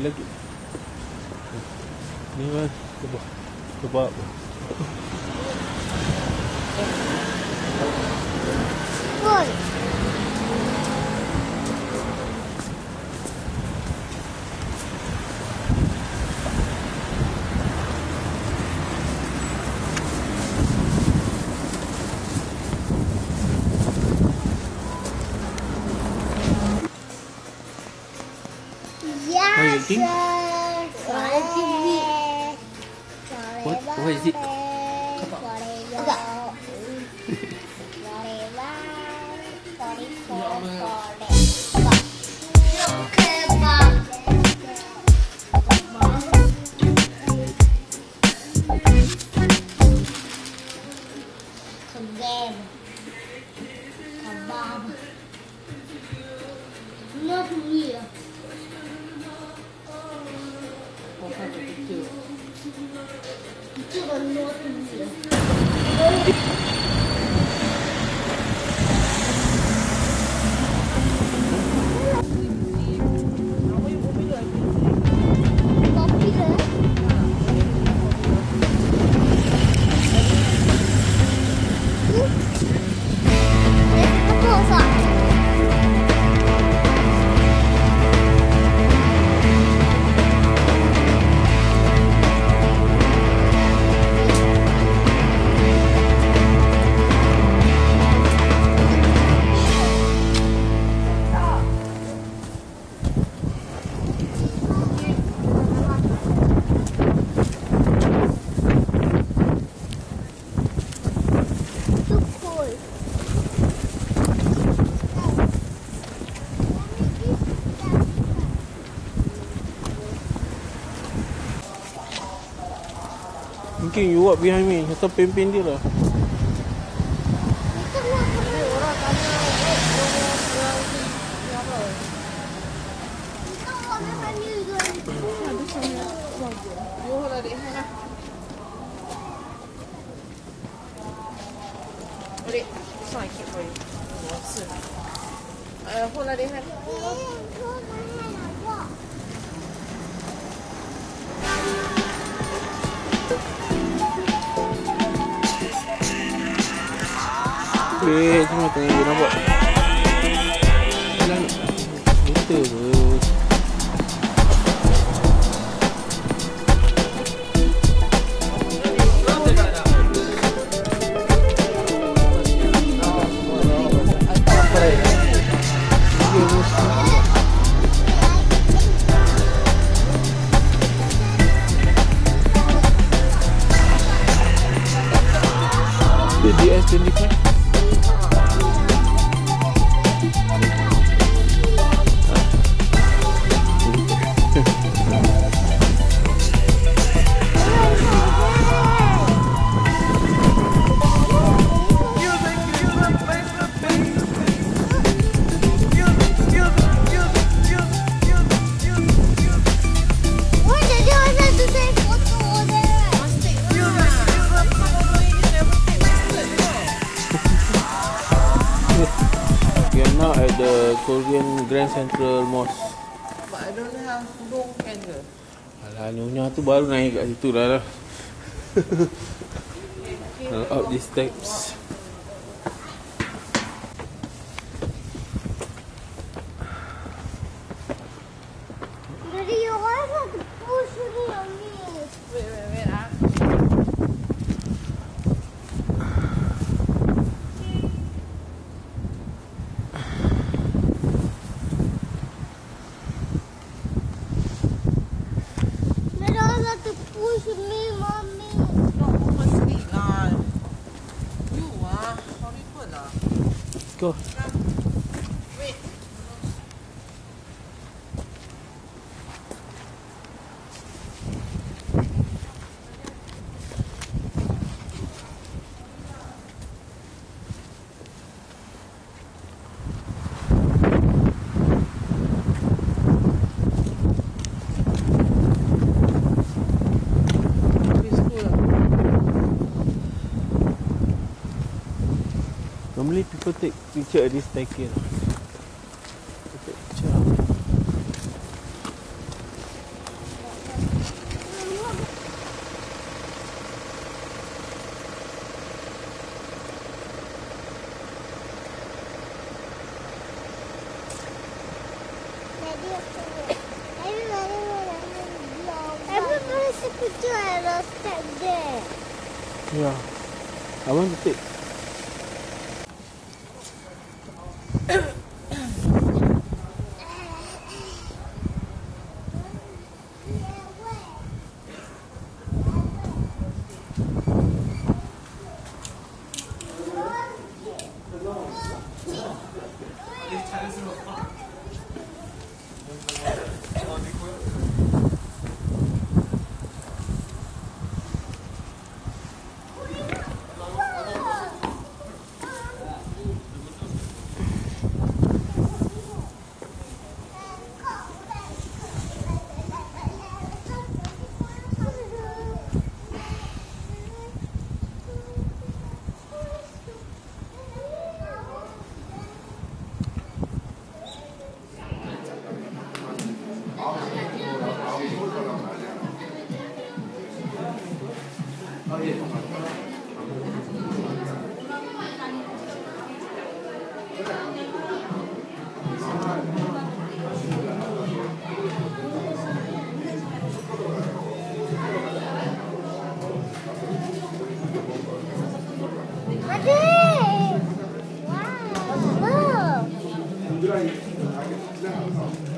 lagi. Ni mas, cuba. Boy. What is it? Kebab. Not here. You walk behind me. Kata pimpin dia lah. Boleh. This one I keep for you. Hold on your hand. Weh, cuma tengok dia nampak jalan kereta ke. Korean Grand Central Mosque. But I don't have Hudong candle. Alah, Nyonya tu baru naik kat situ dah. Up these steps. Daddy, you always have to push me on me. Wait, go. Wait. Normally people take picture at this staircase. Take picture. Everybody's a picture and I'll step there. Yeah. I want to take. Wow, look!